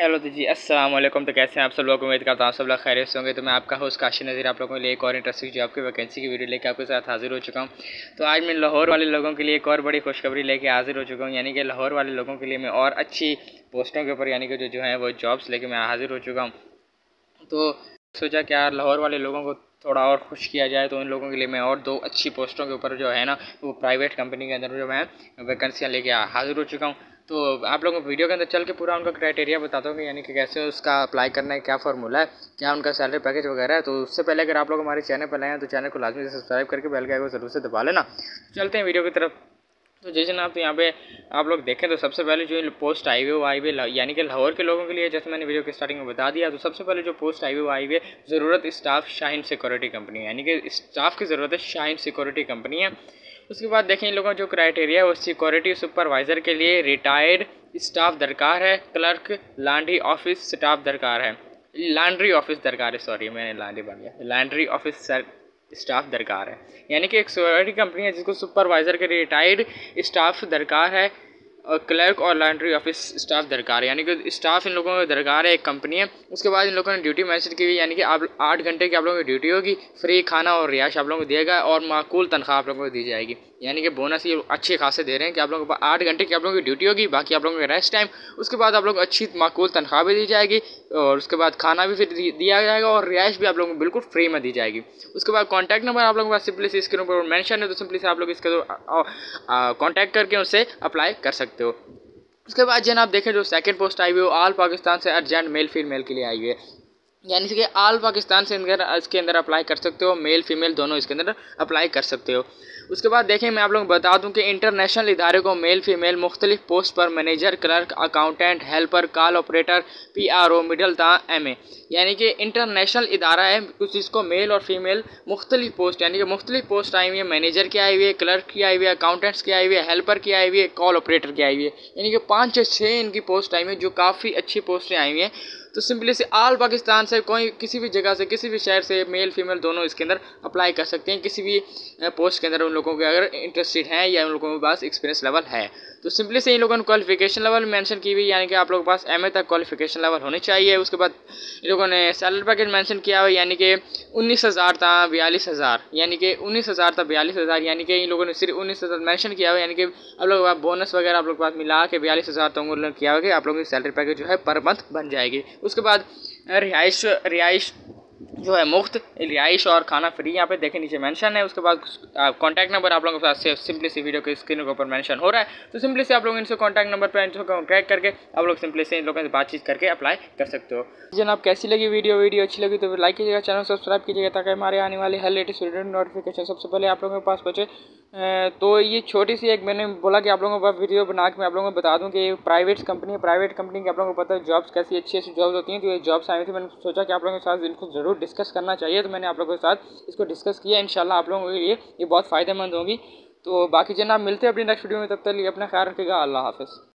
Hello तो जी अस्सलाम वालेकुम। तो कैसे हैं आप सब लोग, उम्मीद करता हूँ आप सब लोग खैरियत से होंगे। तो मैं आपका होस्ट काशी नज़ीर आप लोगों के लिए एक और इंटरेस्टिंग जॉब की वैकेंसी की वीडियो लेके आपके साथ हाजिर हो चुका हूँ। तो आज मैं लाहौर वाले लोगों के लिए एक और बड़ी खुशखबरी लेके हाजिर हो चुका हूँ, यानी कि लाहौर वाले लोगों के लिए मैं और अच्छी पोस्टों के ऊपर यानी कि जो है वो जॉब्स लेके मैं हाजिर हो चुका हूँ। तो सोचा क्या लाहौर वाले लोगों को थोड़ा और खुश किया जाए, तो उन लोगों के लिए मैं और दो अच्छी पोस्टों के ऊपर जो है ना वो प्राइवेट कंपनी के अंदर जो मैं वैकेंसियाँ लेके हाजिर हो चुका हूँ। तो आप लोगों को वीडियो के अंदर चल के पूरा उनका क्राइटेरिया बताता हूँ कि यानी कि कैसे उसका अप्लाई करना है, क्या फार्मूला है, क्या उनका सैलरी पैकेज वगैरह है। तो उससे पहले अगर आप लोग हमारे चैनल पर आए हैं तो चैनल को लाजमी से सब्सक्राइब करके बेल के आइकन को ज़रूर से दबा लेना। चलते हैं वीडियो की तरफ। तो जैसे ना आप यहाँ पे आप लोग देखें तो सबसे पहले जो पोस्ट आई हुई वो आई हुई यानी कि लाहौर के लोगों के लिए, जैसे मैंने वीडियो के स्टार्टिंग में बता दिया। तो सबसे पहले जो पोस्ट आई हुई वो आई हुई ज़रूरत स्टाफ शाइन सिक्योरिटी कंपनी, यानी कि स्टाफ की ज़रूरत है, शाइन सिक्योरिटी कंपनी है। उसके बाद देखें इन लोगों का जो क्राइटेरिया है वो सिक्योरिटी सुपरवाइज़र के लिए रिटायर्ड स्टाफ दरकार है, क्लर्क लॉन्ड्री ऑफिस स्टाफ दरकार है, लॉन्ड्री ऑफिस दरकार है, सॉरी मैंने लॉन्ड्री बन गया, लॉन्ड्री ऑफिस स्टाफ दरकार है। यानी कि एक सिक्योरिटी कंपनी है जिसको सुपरवाइज़र के लिए रिटायर्ड स्टाफ दरकार है और क्लर्क और लॉन्ड्री ऑफिस स्टाफ दरकार है, यानी कि स्टाफ इन लोगों को दरकार है, एक कंपनी है। उसके बाद इन लोगों ने ड्यूटी मैसेज की हुई, यानी कि आप 8 घंटे की आप लोगों की ड्यूटी होगी, फ्री खाना और रिहाइश आप लोगों को दिया गया और माकूल तनख्वाह आप लोगों को दी जाएगी, यानी कि बोनस ये अच्छे खासे दे रहे हैं कि आप लोगों को 8 घंटे की आप लोगों की ड्यूटी होगी, बाकी आप लोगों के रेस्ट टाइम। उसके बाद आप लोग अच्छी माकूल तनख्वाह भी दी जाएगी और उसके बाद खाना भी फिर दिया जाएगा और रिहाइश भी आप लोगों को बिल्कुल फ्री में दी जाएगी। उसके बाद कॉन्टैक्ट नंबर आप लोगों के पास सिंपली से इसके ऊपर मेंशन है, तो सिंपली से आप लोग इसके कॉन्टैक्ट करके उससे अप्लाई कर सकते हो। उसके बाद जनाब देखें जो सेकंड पोस्ट आई हुई है वो ऑल पाकिस्तान से अर्जेंट मेल फीमेल के लिए आई हुई है, यानी कि ऑल पाकिस्तान से इसके अंदर अप्लाई कर सकते हो, मेल फीमेल दोनों इसके अंदर अप्लाई कर सकते हो। उसके बाद देखें मैं आप लोगों को बता दूं कि इंटरनेशनल इदारे को मेल फीमेल मुख्तलिफ पोस्ट पर manager, clerk, accountant, helper, call operator, PRO, middle ता MA, यानी कि इंटरनेशनल इदारा है कुछ, इसको मेल और फीमेल मुख्तलिफ पोस्ट यानी कि मुख्तलिफ पोस्ट आई हुई है। मैनेजर की आई हुई है, क्लर्क की आई हुई है, अकाउंटेंट्स की आई हुई है, हेल्पर की आई हुई है, कॉल ऑपरेटर की आई हुई है, यानी कि 5 से 6 इनकी पोस्ट आई हुई है जो काफ़ी अच्छी पोस्टें आई हुई हैं। तो सिंपली से ऑल पाकिस्तान से कोई किसी भी जगह से किसी भी शहर से मेल फीमेल दोनों इसके अंदर अप्लाई कर सकते हैं किसी भी पोस्ट के अंदर, उन लोगों के अगर इंटरेस्टेड हैं या उन लोगों के पास एक्सपीरियंस लेवल है। तो सिंपली से इन लोगों ने क्वालिफिकेशन लेवल मेंशन की हुई, यानी कि आप लोगों के पास MA तक क्वालिफिकेशन लेवल होनी चाहिए। उसके बाद इन लोगों ने सैलरी पैकेज मेंशन किया हुआ, यानी कि 19,000 से 42,000, यानी कि 19,000 से 42,000, यानी कि इन लोगों ने सिर्फ 19,000 मैंशन किया हुआ, यानी कि आप लोगों के पास बोनस वगैरह आप लोग के पास मिला के 42,000 तो उन लोगों ने किया हुआ कि आप लोगों की सैलरी पैकेज जो है पर मंथ बन जाएगी। उसके बाद रिहाइश जो है मुफ्त रिहाइश और खाना फ्री यहाँ पे देखें नीचे मेंशन है। उसके बाद कॉन्टैक्ट नंबर आप लोगों के साथ सिंपली से वीडियो के स्क्रीन के ऊपर मेंशन हो रहा है, तो सिंपली से आप लोग इनसे कॉन्टैक्ट नंबर पर इनसे कॉन्टैक्ट करके आप लोग सिंपली से इन लोगों से बातचीत करके अप्लाई कर सकते हो। जनाब कैसी लगी वीडियो अच्छी लगी तो लाइक कीजिएगा, चैनल सब्सक्राइब कीजिएगा ताकि हमारे आने वाले हर लेटेस्ट वीडियो नोटिफिकेशन सबसे पहले आप लोगों के पास पहुँचे। तो ये छोटी सी एक मैंने बोला कि आप लोगों को वीडियो बना के मैं आप लोगों को बता दूं कि ये प्राइवेट कंपनी है, प्राइवेट कंपनी की आप लोगों को पता है जॉब्स कैसी अच्छी अच्छी जॉब्स होती हैं। तो ये जॉब्स आई थी, मैंने सोचा कि आप लोगों के साथ इनको ज़रूर डिस्कस करना चाहिए, तो मैंने आप लोगों के साथ इसको डिस्कस किया। इंशाल्लाह आप लोगों के लिए ये बहुत फ़ायदेमंद होगी। तो बाकी जनाब मिलते हैं अपनी नेक्स्ट वीडियो में, तब तक अपना ख्याल रखिएगा, अल्लाह हाफ़िज़।